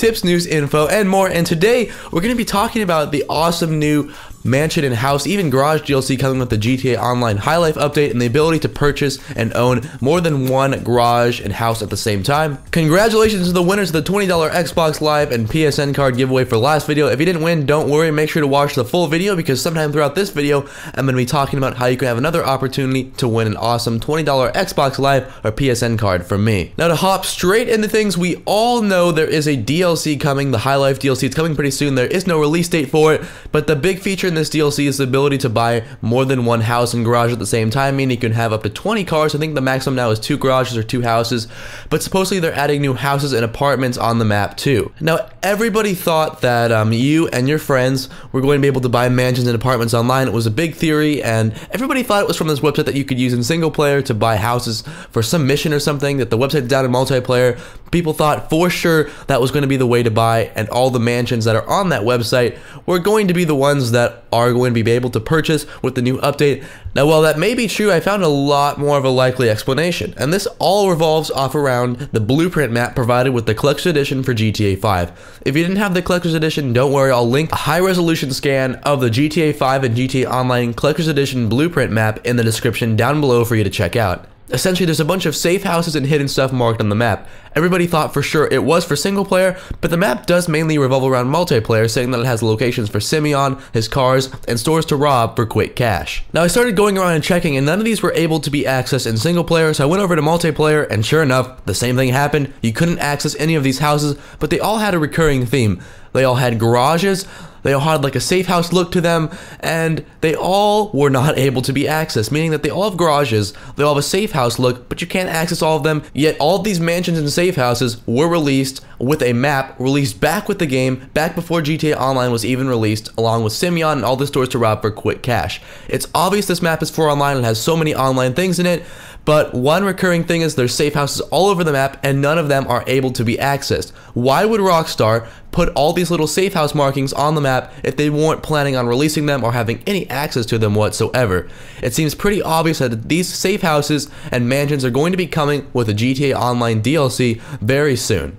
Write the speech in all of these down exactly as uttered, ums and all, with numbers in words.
tips, news, info, and more. And today we're going to be talking about the awesome new mansion and house, even garage D L C coming with the G T A Online High Life update, and the ability to purchase and own more than one garage and house at the same time. Congratulations to the winners of the twenty dollar Xbox Live and P S N card giveaway for last video. If you didn't win, don't worry, make sure to watch the full video, because sometime throughout this video I'm going to be talking about how you can have another opportunity to win an awesome twenty dollar Xbox Live or P S N card from me. Now, to hop straight into things, we all know there is a D L C coming, the High Life D L C. It's coming pretty soon. There is no release date for it, but the big feature in this D L C is the ability to buy more than one house and garage at the same time, meaning you can have up to twenty cars. I think the maximum now is two garages or two houses, but supposedly they're adding new houses and apartments on the map too. Now, everybody thought that um, you and your friends were going to be able to buy mansions and apartments online. It was a big theory, and everybody thought it was from this website that you could use in single player to buy houses for some mission or something, that the website's down in multiplayer. People thought for sure that was going to be the way to buy, and all the mansions that are on that website were going to be the ones that are going to be able to purchase with the new update. Now, while that may be true, I found a lot more of a likely explanation, and this all revolves off around the blueprint map provided with the Collector's Edition for G T A five. If you didn't have the Collector's Edition, don't worry, I'll link a high-resolution scan of the G T A five and G T A Online Collector's Edition blueprint map in the description down below for you to check out. Essentially, there's a bunch of safe houses and hidden stuff marked on the map. Everybody thought for sure it was for single player, but the map does mainly revolve around multiplayer, saying that it has locations for Simeon, his cars, and stores to rob for quick cash. Now, I started going around and checking, and none of these were able to be accessed in single player, so I went over to multiplayer, and sure enough, the same thing happened. You couldn't access any of these houses, but they all had a recurring theme. They all had garages, they all had like a safe house look to them, and they all were not able to be accessed, meaning that they all have garages, they all have a safe house look, but you can't access all of them. Yet all of these mansions and safe houses were released with a map, released back with the game, back before G T A Online was even released, along with Simeon and all the stores to rob for quick cash. It's obvious this map is for online and has so many online things in it, but one recurring thing is there's safe houses all over the map, and none of them are able to be accessed. Why would Rockstar put all these little safe house markings on the map if they weren't planning on releasing them or having any access to them whatsoever? It seems pretty obvious that these safe houses and mansions are going to be coming with a G T A Online D L C very soon.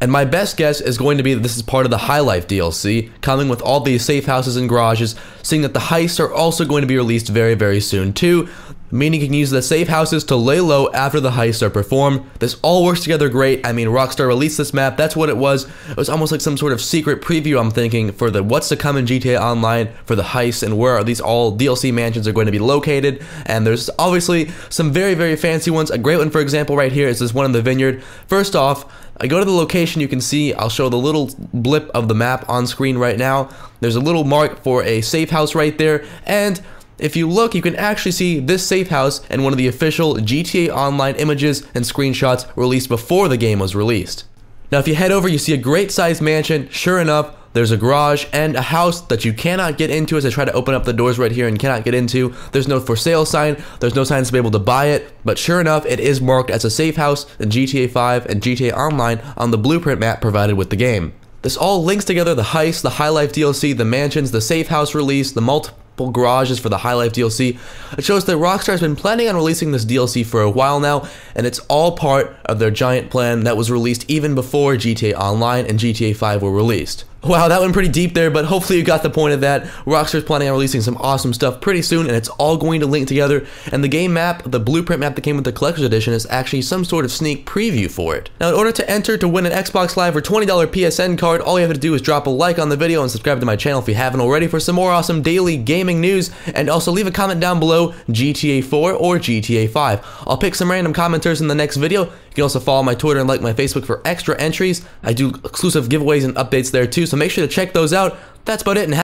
And my best guess is going to be that this is part of the High Life D L C, coming with all these safe houses and garages, seeing that the heists are also going to be released very, very soon too, meaning you can use the safe houses to lay low after the heists are performed. This all works together great. I mean, Rockstar released this map, that's what it was. It was almost like some sort of secret preview, I'm thinking, for the what's to come in G T A Online for the heists and where are these all D L C mansions are going to be located. And there's obviously some very, very fancy ones. A great one, for example, right here is this one in the vineyard. First off, I go to the location, you can see, I'll show the little blip of the map on screen right now. There's a little mark for a safe house right there, and if you look, you can actually see this safe house and one of the official G T A Online images and screenshots released before the game was released. Now, if you head over, you see a great sized mansion. Sure enough, there's a garage and a house that you cannot get into, as I try to open up the doors right here and cannot get into. There's no for sale sign, there's no signs to be able to buy it, but sure enough, it is marked as a safe house in G T A five and G T A Online on the blueprint map provided with the game. This all links together: the heist, the High Life D L C, the mansions, the safe house release, the multiple garages for the High Life D L C. It shows that Rockstar has been planning on releasing this D L C for a while now, and it's all part of their giant plan that was released even before G T A Online and G T A five were released. Wow, that went pretty deep there, but hopefully you got the point of that. Rockstar's planning on releasing some awesome stuff pretty soon, and it's all going to link together, and the game map, the blueprint map that came with the Collector's Edition, is actually some sort of sneak preview for it. Now, in order to enter to win an Xbox Live or twenty dollar P S N card, all you have to do is drop a like on the video and subscribe to my channel if you haven't already for some more awesome daily gaming news, and also leave a comment down below, G T A four or G T A five. I'll pick some random commenters in the next video. You can also follow my Twitter and like my Facebook for extra entries. I do exclusive giveaways and updates there too, so make sure to check those out. That's about it. And